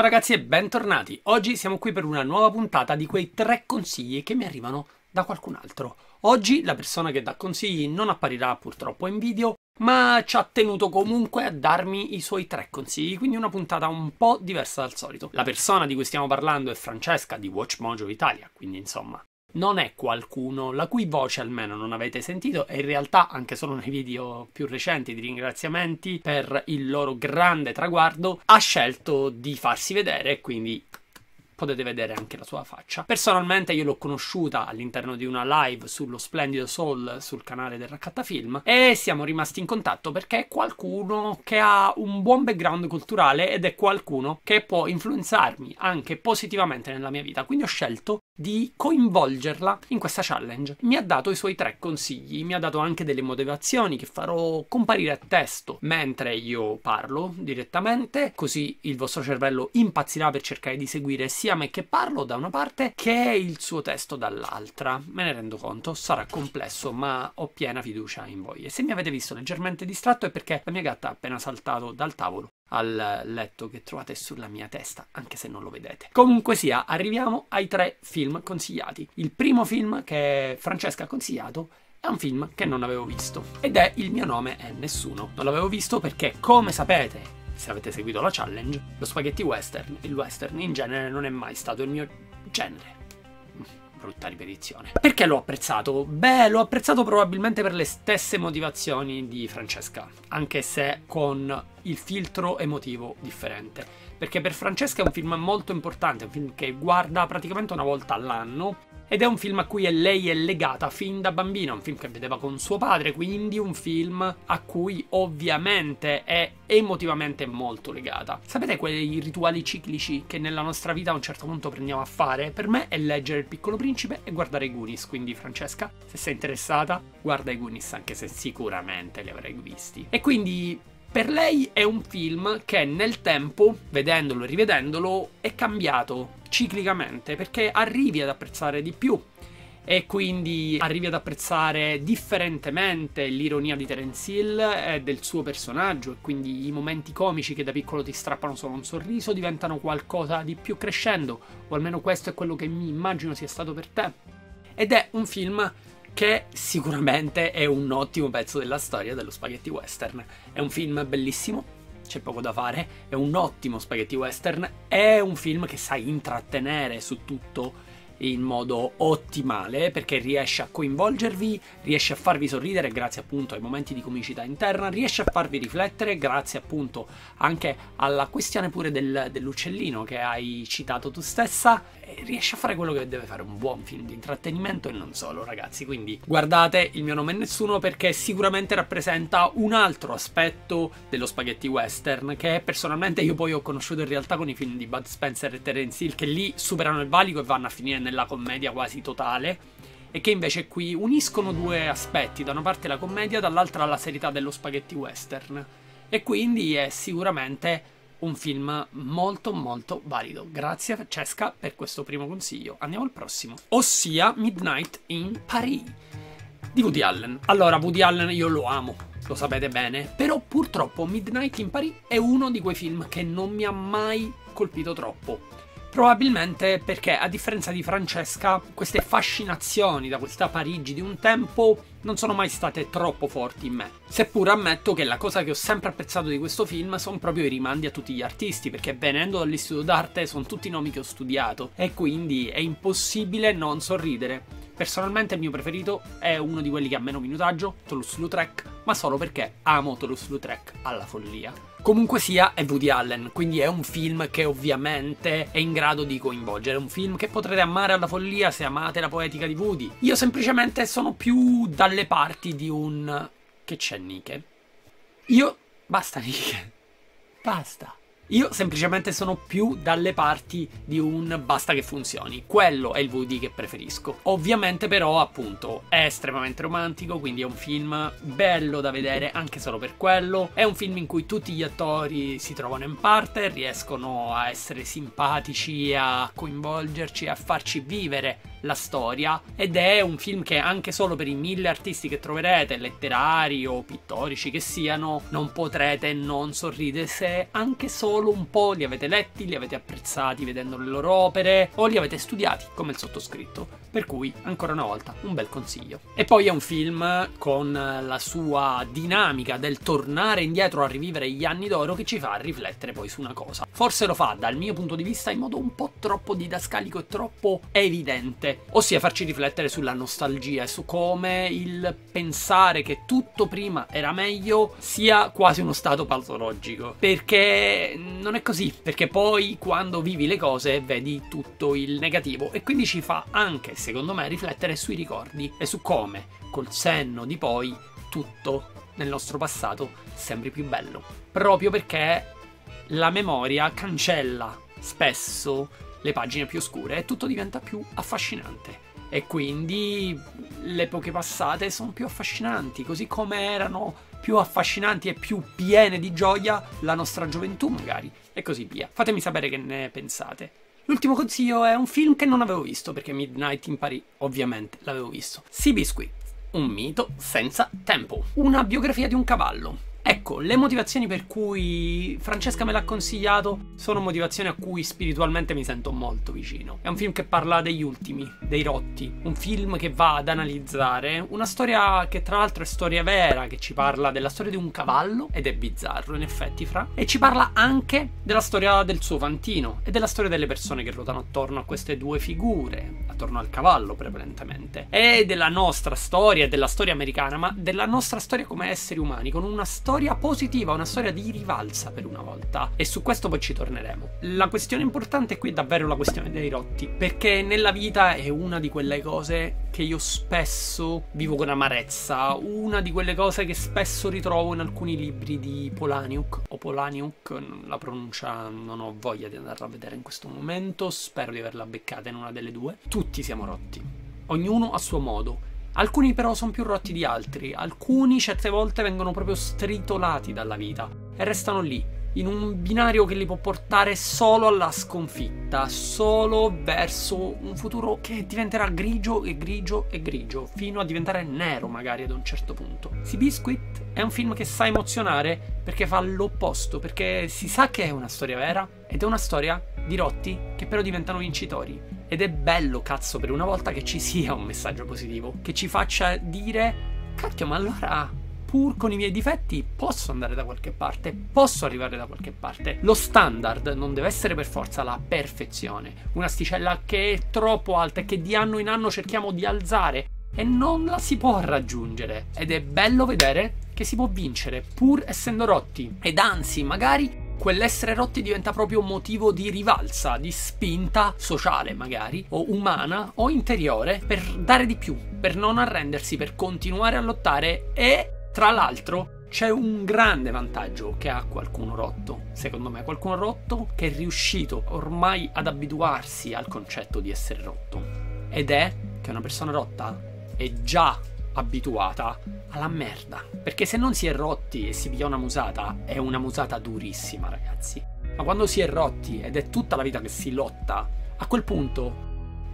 Ciao ragazzi e bentornati, oggi siamo qui per una nuova puntata di quei 3 consigli che mi arrivano da qualcun altro. Oggi la persona che dà consigli non apparirà purtroppo in video, ma ci ha tenuto comunque a darmi i suoi 3 consigli, quindi una puntata un po' diversa dal solito. La persona di cui stiamo parlando è Francesca di WatchMojo Italia, quindi insomma non è qualcuno la cui voce almeno non avete sentito, e in realtà anche solo nei video più recenti di ringraziamenti per il loro grande traguardo ha scelto di farsi vedere, quindi potete vedere anche la sua faccia. Personalmente io l'ho conosciuta all'interno di una live sullo Splendido Soul sul canale del Raccatta Film e siamo rimasti in contatto perché è qualcuno che ha un buon background culturale ed è qualcuno che può influenzarmi anche positivamente nella mia vita, quindi ho scelto di coinvolgerla in questa challenge. Mi ha dato i suoi 3 consigli, mi ha dato anche delle motivazioni che farò comparire a testo mentre io parlo direttamente, così il vostro cervello impazzirà per cercare di seguire sia me che parlo da una parte che il suo testo dall'altra. Me ne rendo conto, sarà complesso, ma ho piena fiducia in voi. E se mi avete visto leggermente distratto è perché la mia gatta ha appena saltato dal tavolo al letto che trovate sulla mia testa, anche se non lo vedete. Comunque sia, arriviamo ai 3 film consigliati. Il primo film che Francesca ha consigliato è un film che non avevo visto ed è Il mio nome è Nessuno. Non l'avevo visto perché, come sapete se avete seguito la challenge, lo spaghetti western, il western in genere non è mai stato il mio genere. Brutta ripetizione. Perché l'ho apprezzato? Beh, l'ho apprezzato probabilmente per le stesse motivazioni di Francesca, anche se con il filtro emotivo differente, perché per Francesca è un film molto importante, un film che guarda praticamente una volta all'anno ed è un film a cui lei è legata fin da bambina, un film che vedeva con suo padre, quindi un film a cui ovviamente è emotivamente molto legata. Sapete quei rituali ciclici che nella nostra vita a un certo punto prendiamo a fare? Per me è leggere Il Piccolo Principe e guardare i Goonies, quindi Francesca, se sei interessata, guarda i Goonies, anche se sicuramente li avrai visti. E quindi per lei è un film che nel tempo, vedendolo e rivedendolo, è cambiato ciclicamente, perché arrivi ad apprezzare di più e quindi arrivi ad apprezzare differentemente l'ironia di Terence Hill e del suo personaggio, e quindi i momenti comici che da piccolo ti strappano solo un sorriso diventano qualcosa di più crescendo, o almeno questo è quello che mi immagino sia stato per te. Ed è un film che sicuramente è un ottimo pezzo della storia dello spaghetti western. È un film bellissimo, c'è poco da fare, è un ottimo spaghetti western, è un film che sa intrattenere su tutto in modo ottimale, perché riesce a coinvolgervi, riesce a farvi sorridere grazie appunto ai momenti di comicità interna, riesce a farvi riflettere grazie appunto anche alla questione pure dell'uccellino che hai citato tu stessa, e riesce a fare quello che deve fare un buon film di intrattenimento e non solo, ragazzi. Quindi guardate Il mio nome è Nessuno, perché sicuramente rappresenta un altro aspetto dello spaghetti western che personalmente io poi ho conosciuto in realtà con i film di Bud Spencer e Terence Hill, che lì superano il valico e vanno a finire nella commedia quasi totale, e che invece qui uniscono due aspetti, da una parte la commedia, dall'altra la serietà dello spaghetti western, e quindi è sicuramente un film molto molto valido. Grazie Francesca per questo primo consiglio. Andiamo al prossimo, ossia Midnight in Paris di Woody Allen. Allora, Woody Allen io lo amo, lo sapete bene, però purtroppo Midnight in Paris è uno di quei film che non mi ha mai colpito troppo. Probabilmente perché, a differenza di Francesca, queste fascinazioni da questa Parigi di un tempo non sono mai state troppo forti in me. Seppur ammetto che la cosa che ho sempre apprezzato di questo film sono proprio i rimandi a tutti gli artisti, perché venendo dall'istituto d'arte sono tutti i nomi che ho studiato e quindi è impossibile non sorridere. Personalmente il mio preferito è uno di quelli che ha meno minutaggio, Toulouse-Lautrec, ma solo perché amo Toulouse-Lautrec alla follia. Comunque sia, è Woody Allen, quindi è un film che ovviamente è in grado di coinvolgere, è un film che potrete amare alla follia se amate la poetica di Woody. Io semplicemente sono più dalle parti di un... che c'è Nike? Io... basta Nike, basta. Io semplicemente sono più dalle parti di un basta che funzioni, quello è il Woody che preferisco. Ovviamente però appunto è estremamente romantico, quindi è un film bello da vedere anche solo per quello, è un film in cui tutti gli attori si trovano in parte, riescono a essere simpatici, a coinvolgerci, a farci vivere la storia, ed è un film che anche solo per i 1000 artisti che troverete, letterari o pittorici che siano, non potrete non sorridere se anche solo un po' li avete letti, li avete apprezzati vedendo le loro opere o li avete studiati come il sottoscritto, per cui ancora una volta un bel consiglio. E poi è un film con la sua dinamica del tornare indietro a rivivere gli anni d'oro che ci fa riflettere poi su una cosa, forse lo fa dal mio punto di vista in modo un po' troppo didascalico e troppo evidente, ossia farci riflettere sulla nostalgia e su come il pensare che tutto prima era meglio sia quasi uno stato patologico, perché non è così, perché poi quando vivi le cose vedi tutto il negativo, e quindi ci fa anche, secondo me, riflettere sui ricordi e su come col senno di poi tutto nel nostro passato sembri più bello, proprio perché la memoria cancella spesso le pagine più oscure e tutto diventa più affascinante, e quindi le epoche passate sono più affascinanti, così come erano più affascinanti e più piene di gioia la nostra gioventù magari, e così via. Fatemi sapere che ne pensate. L'ultimo consiglio è un film che non avevo visto, perché Midnight in Paris ovviamente l'avevo visto. Seabiscuit, un mito senza tempo, una biografia di un cavallo. Ecco, le motivazioni per cui Francesca me l'ha consigliato sono motivazioni a cui spiritualmente mi sento molto vicino. È un film che parla degli ultimi, dei rotti, un film che va ad analizzare una storia che tra l'altro è storia vera, che ci parla della storia di un cavallo, ed è bizzarro in effetti, fra, e ci parla anche della storia del suo fantino e della storia delle persone che ruotano attorno a queste due figure, attorno al cavallo prevalentemente, e della nostra storia e della storia americana, ma della nostra storia come esseri umani, con una storia positiva, una storia di rivalsa per una volta, e su questo poi ci torneremo. La questione importante qui è davvero la questione dei rotti, perché nella vita è una di quelle cose che io spesso vivo con amarezza, una di quelle cose che spesso ritrovo in alcuni libri di Polaniuk o Polaniuk, la pronuncia non ho voglia di andarla a vedere in questo momento, spero di averla beccata in una delle due. Tutti siamo rotti, ognuno a suo modo. Alcuni però sono più rotti di altri, alcuni certe volte vengono proprio stritolati dalla vita e restano lì, in un binario che li può portare solo alla sconfitta, solo verso un futuro che diventerà grigio e grigio e grigio, fino a diventare nero magari ad un certo punto. Seabiscuit è un film che sa emozionare perché fa l'opposto, perché si sa che è una storia vera ed è una storia di rotti che però diventano vincitori. Ed è bello, cazzo, per una volta che ci sia un messaggio positivo, che ci faccia dire cacchio, ma allora pur con i miei difetti posso andare da qualche parte, posso arrivare da qualche parte. Lo standard non deve essere per forza la perfezione, un'asticella che è troppo alta e che di anno in anno cerchiamo di alzare e non la si può raggiungere, ed è bello vedere che si può vincere pur essendo rotti, ed anzi magari quell'essere rotti diventa proprio motivo di rivalsa, di spinta sociale magari, o umana, o interiore, per dare di più, per non arrendersi, per continuare a lottare. E tra l'altro c'è un grande vantaggio che ha qualcuno rotto, secondo me, qualcuno rotto che è riuscito ormai ad abituarsi al concetto di essere rotto, ed è che una persona rotta è già abituata alla merda, perché se non si è rotti e si piglia una musata, è una musata durissima, ragazzi, ma quando si è rotti ed è tutta la vita che si lotta, a quel punto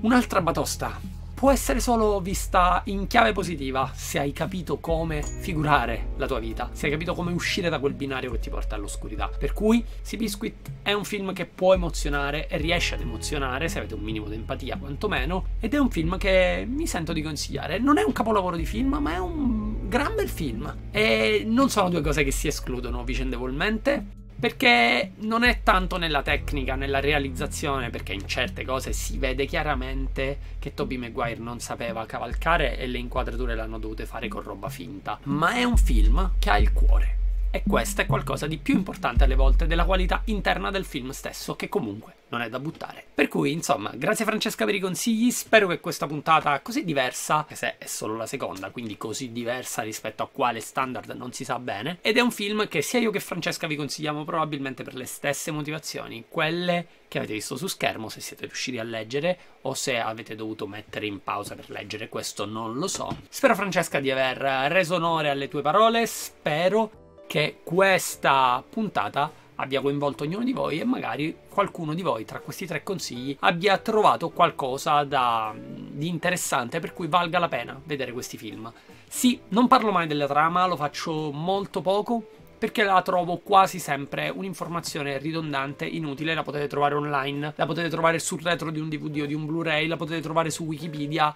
un'altra batosta può essere solo vista in chiave positiva, se hai capito come figurare la tua vita, se hai capito come uscire da quel binario che ti porta all'oscurità. Per cui Seabiscuit è un film che può emozionare e riesce ad emozionare se avete un minimo di empatia quantomeno, ed è un film che mi sento di consigliare. Non è un capolavoro di film, ma è un gran bel film, e non sono due cose che si escludono vicendevolmente, perché non è tanto nella tecnica, nella realizzazione, perché in certe cose si vede chiaramente che Tobey Maguire non sapeva cavalcare e le inquadrature l'hanno dovute fare con roba finta, ma è un film che ha il cuore, e questo è qualcosa di più importante alle volte della qualità interna del film stesso, che comunque non è da buttare. Per cui insomma, grazie Francesca per i consigli, spero che questa puntata così diversa, che se è solo la seconda, quindi così diversa rispetto a quale standard non si sa bene, ed è un film che sia io che Francesca vi consigliamo probabilmente per le stesse motivazioni, quelle che avete visto su schermo, se siete riusciti a leggere o se avete dovuto mettere in pausa per leggere, questo non lo so. Spero, Francesca, di aver reso onore alle tue parole, spero che questa puntata abbia coinvolto ognuno di voi e magari qualcuno di voi tra questi tre consigli abbia trovato qualcosa di interessante per cui valga la pena vedere questi film. Sì, non parlo mai della trama, lo faccio molto poco perché la trovo quasi sempre un'informazione ridondante, inutile, la potete trovare online, la potete trovare sul retro di un DVD o di un Blu-ray, la potete trovare su Wikipedia.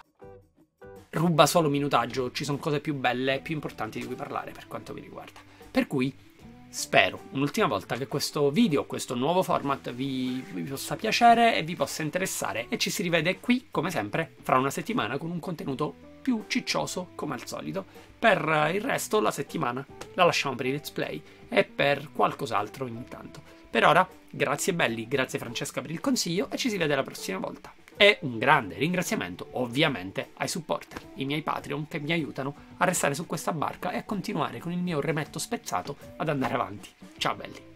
Ruba solo minutaggio, ci sono cose più belle e più importanti di cui parlare per quanto mi riguarda. Per cui spero un'ultima volta che questo video, questo nuovo format vi possa piacere e vi possa interessare, e ci si rivede qui come sempre fra una settimana con un contenuto più ciccioso come al solito. Per il resto la settimana la lasciamo per i let's play e per qualcos'altro ogni tanto. Per ora grazie belli, grazie Francesca per il consiglio e ci si vede la prossima volta. E un grande ringraziamento ovviamente ai supporter, i miei Patreon, che mi aiutano a restare su questa barca e a continuare con il mio remetto spezzato ad andare avanti. Ciao belli!